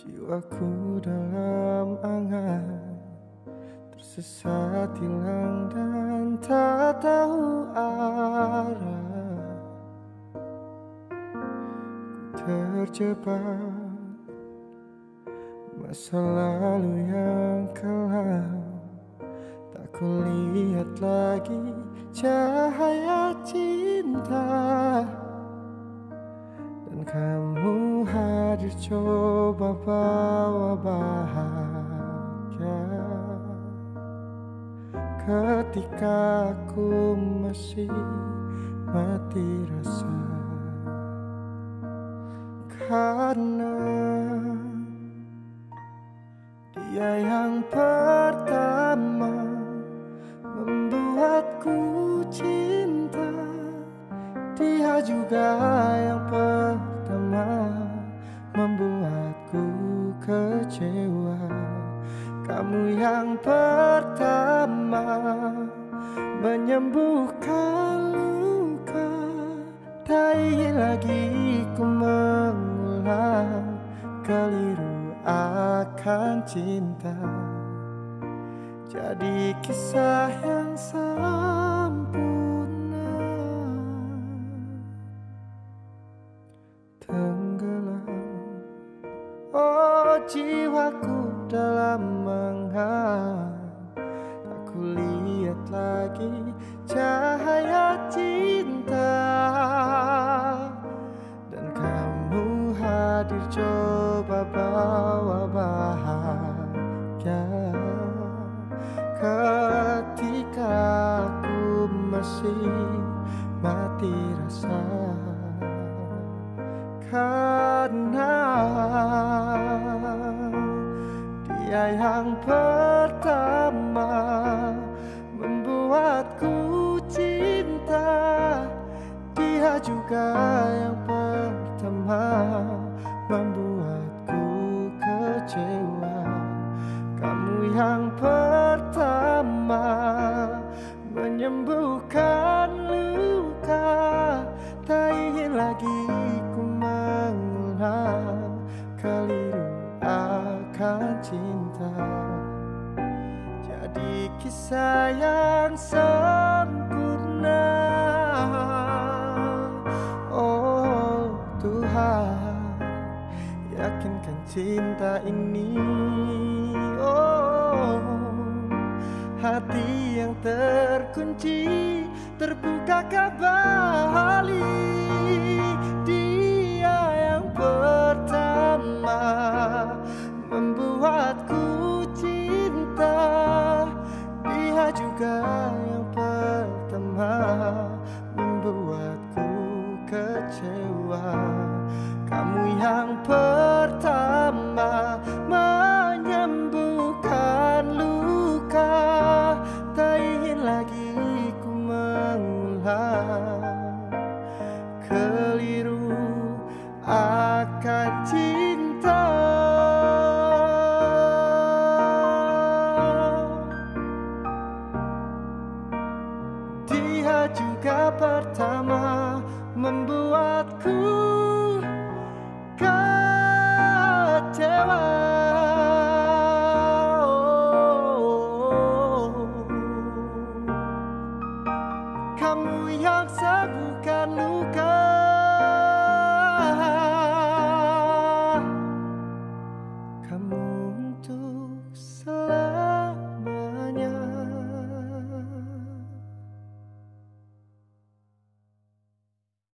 Jiwaku dalam angan, tersesat hilang dan tak tahu arah. Ku terjebak masa lalu yang kelam, tak kulihat lagi cahaya cinta. Dan kamu hadir coba bawa bahagia, ketika aku masih mati rasa. Karena dia yang pertama membuatku cinta, dia juga yang pertama membuatku kecewa. Kamu yang pertama menyembuhkan luka, tak ingin lagi ku mengulang keliru akan cinta. Jadi kisah yang sempurna, tenggelam oh jiwaku dalam menghangat. Tak kulihat lagi cahaya cinta. Dan kamu hadir coba bawa bahagia, ketika aku masih mati rasa. Karena dia yang pertama membuatku cinta, dia juga yang pertama membuatku kecewa. Kamu yang pertama menyembuhkan luka, tak ingin lagi ku mengulang keliru akan cinta. Jadi kisah yang sempurna. Oh Tuhan, yakinkan cinta ini. Oh, hati yang terkunci terbuka kembali. Dia yang pertama membuatku cinta, dia juga yang pertama membuatku kecewa. Kamu yang pertama menyembuhkan luka, tak ingin lagi ku mengulang keliru akan cinta. Dia juga pertama membuatku